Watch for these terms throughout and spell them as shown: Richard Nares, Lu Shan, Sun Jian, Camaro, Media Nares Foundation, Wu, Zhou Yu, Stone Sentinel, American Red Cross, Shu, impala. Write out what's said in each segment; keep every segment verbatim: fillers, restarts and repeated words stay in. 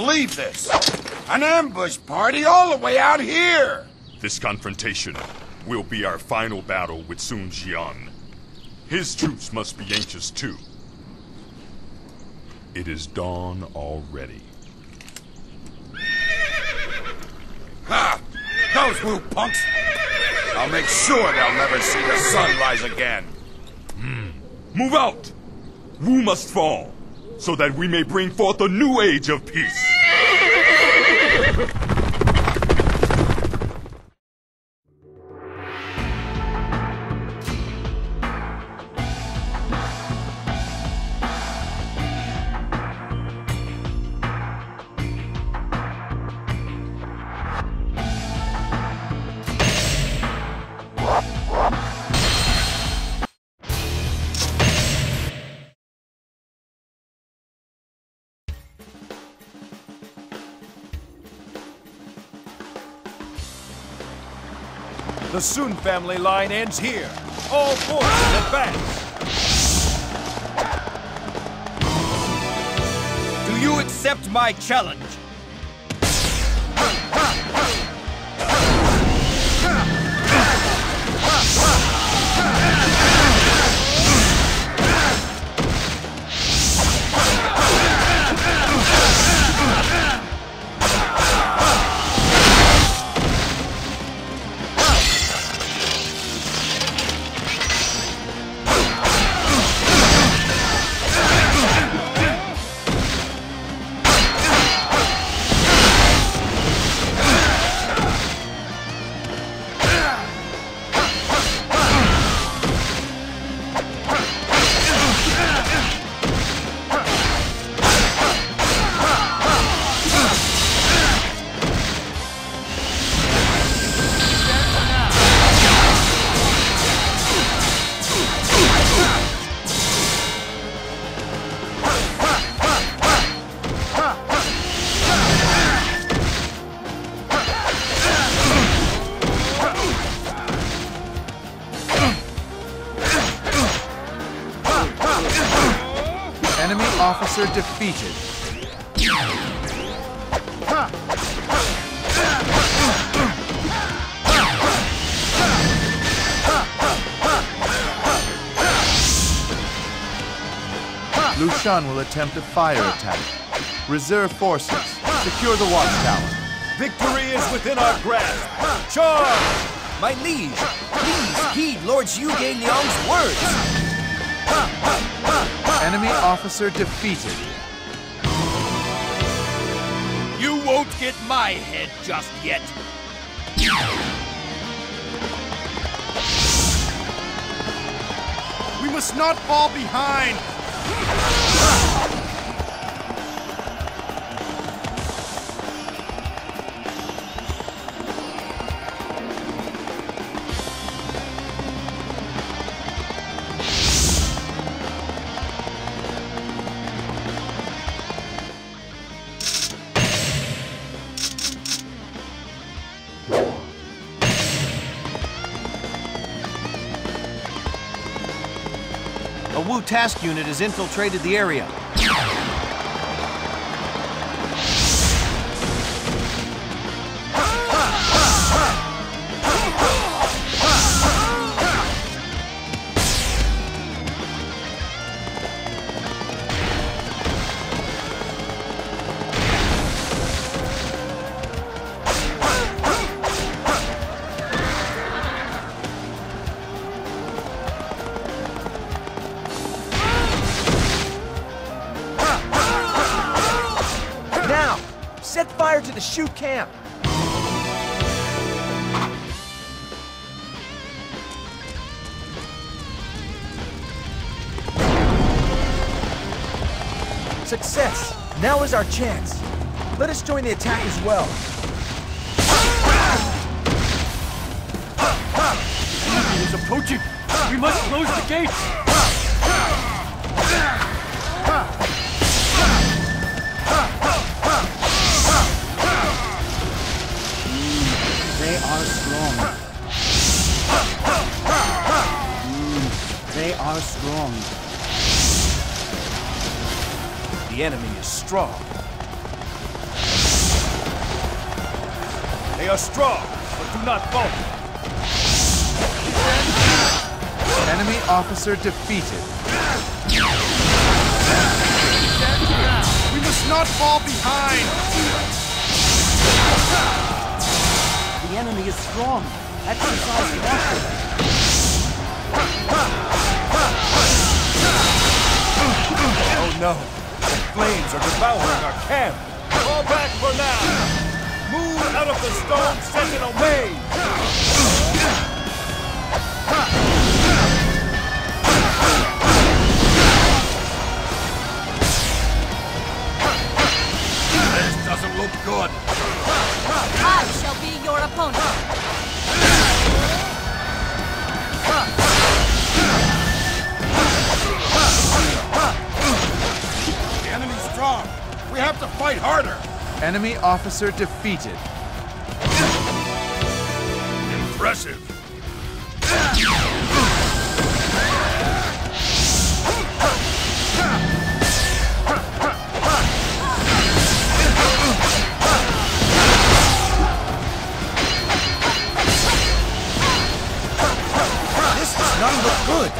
believe this. An ambush party all the way out here. This confrontation will be our final battle with Sun Jian. His troops must be anxious too. It is dawn already. Ha! Those Wu punks! I'll make sure they'll never see the sun rise again. Mm. Move out! Wu must fall, so that we may bring forth a new age of peace. The Sun family line ends here. All forces advance. Do you accept my challenge? Officer defeated. Lu Shan will attempt a fire attack. Reserve forces, secure the watchtower. Victory is within our grasp. Charge! My liege, please heed Lord Yu Gang Liang's words. Enemy officer defeated. You won't get my head just yet. We must not fall behind. A Wu task unit has infiltrated the area. Set fire to the Shu camp! Success! Now is our chance! Let us join the attack as well! He is approaching! We must close the gates! Are strong. The enemy is strong. They are strong, but do not falter. Enemy officer defeated. We must not fall behind. The enemy is strong. Exercise caution. Oh no! The flames are devouring our camp. Fall back for now. Move out of the Stone Sentinel maze. Doesn't look good. I shall be your opponent. The enemy's strong. We have to fight harder. Enemy officer defeated. Impressive. Good.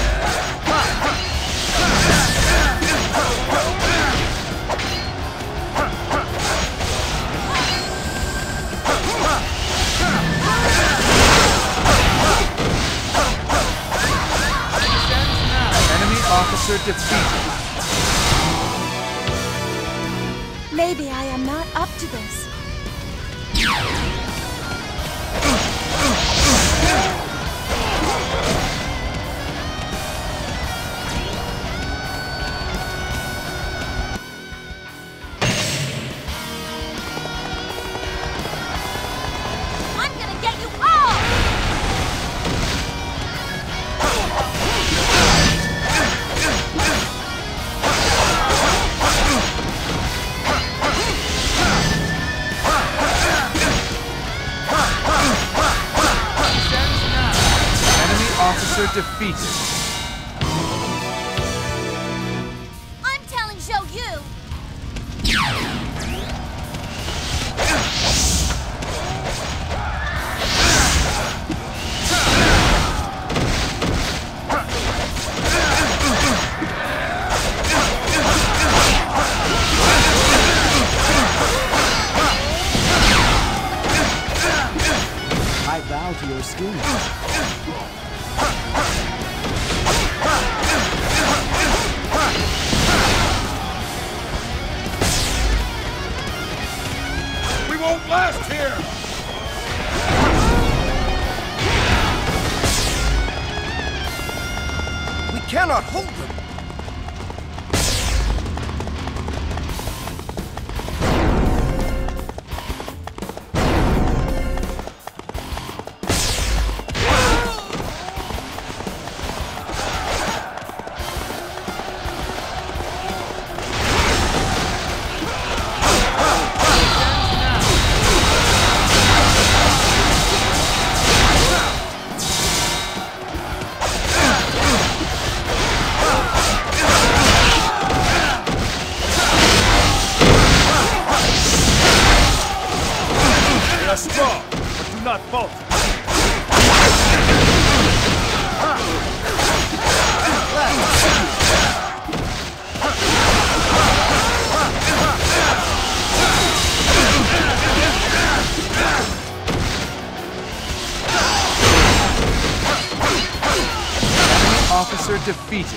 Enemy officer defeated. Maybe I am not up to this. Defeated. I'm telling Zhou Yu. I bow to your skill. We won't last here! We cannot hold them! Strong, but do not falter. Officer defeated.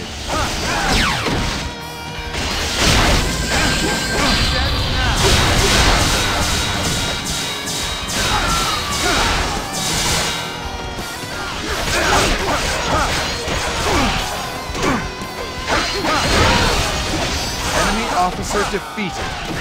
Enemy officer defeated.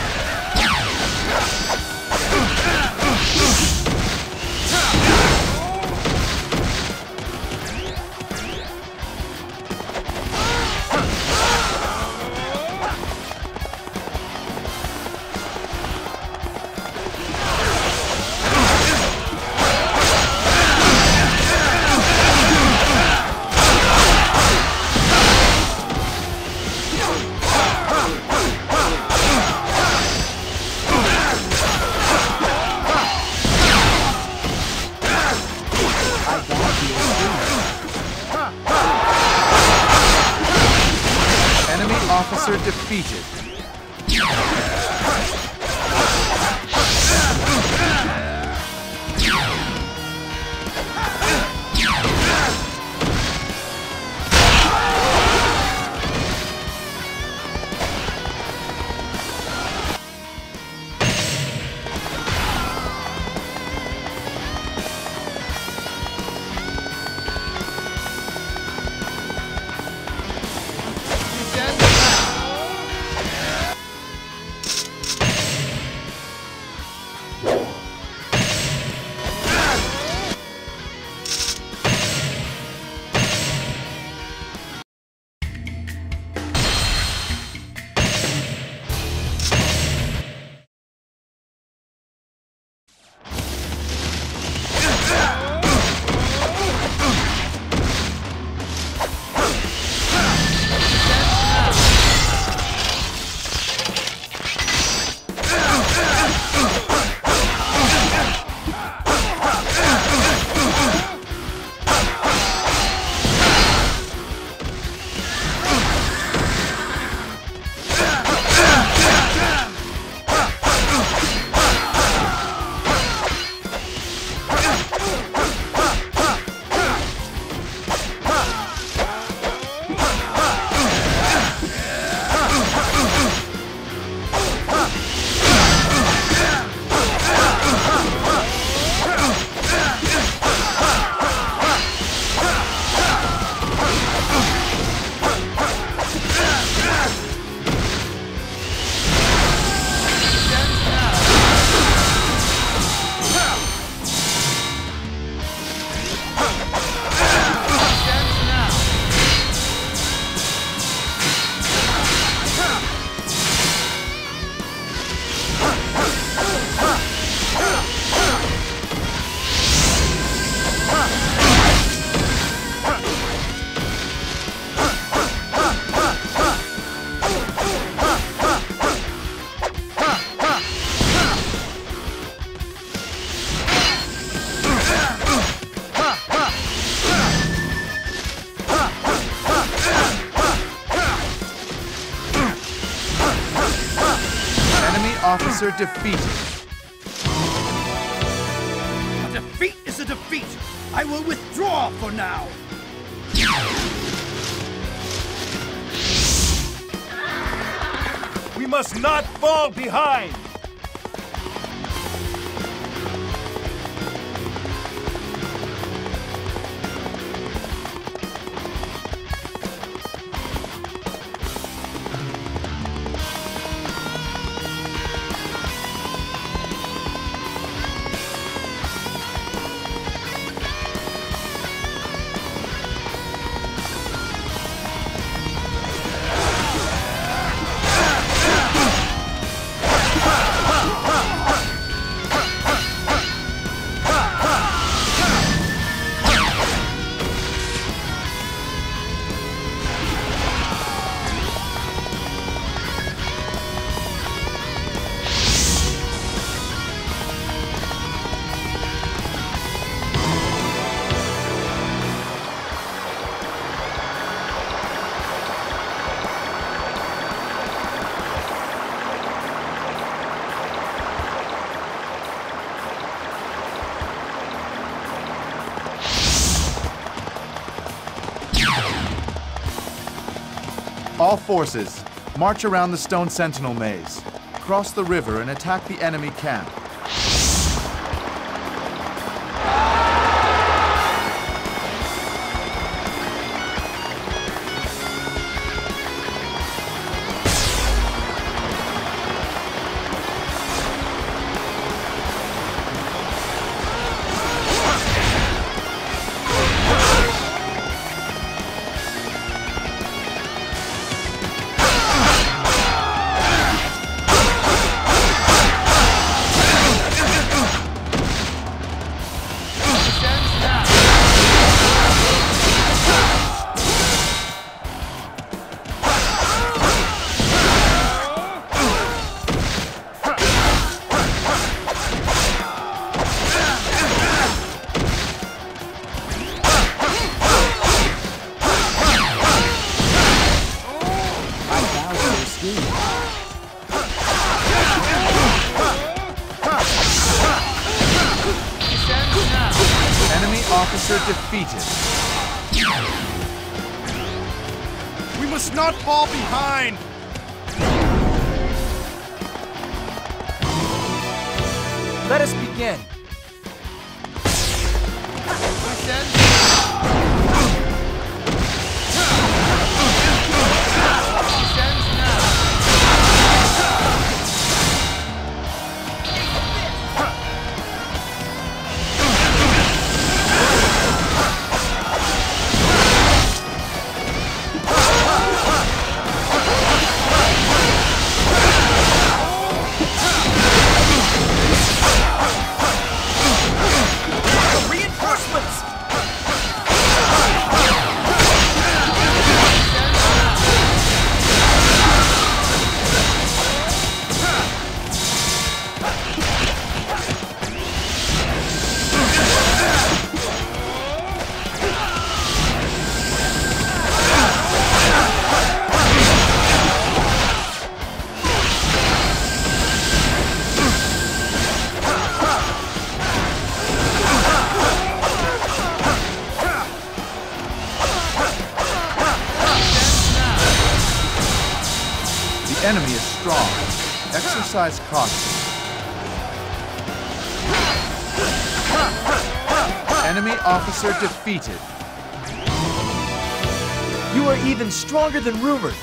Oppressor defeated. Officer defeated. A defeat is a defeat. I will withdraw for now. We must not fall behind. All forces, march around the Stone Sentinel maze, cross the river and attack the enemy camp. officer defeated. We must not fall behind! Let us begin. The enemy is strong. Exercise caution. Enemy officer defeated. You are even stronger than rumored.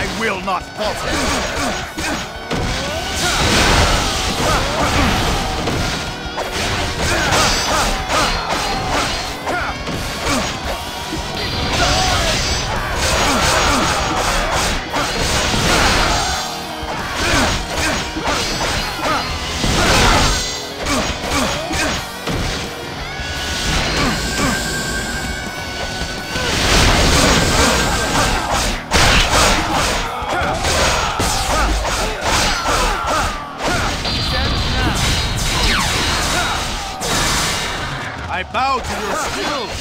I will not falter. I bow to your skill.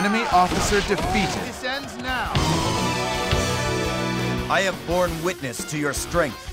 Enemy officer defeated. This ends now. I have borne witness to your strength.